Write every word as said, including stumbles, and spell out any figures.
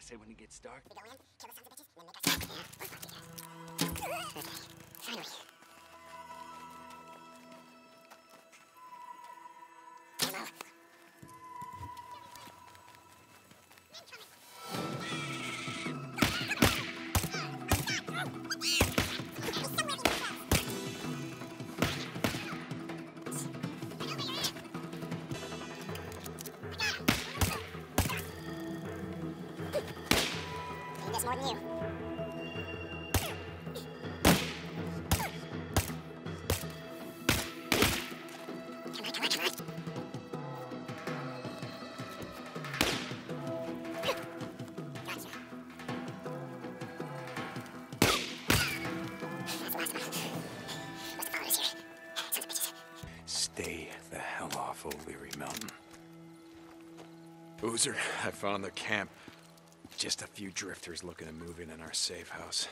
I say when it gets dark, we go in, kill the sons of bitches, and then make us yeah, finally. More than you. Come on, come on, come on. Gotcha. That's awesome. What's the problem here? Sons of bitches. Stay the hell off O'Leary Mountain. Boozer, I found the camp. Just a few drifters looking to move in in our safe house.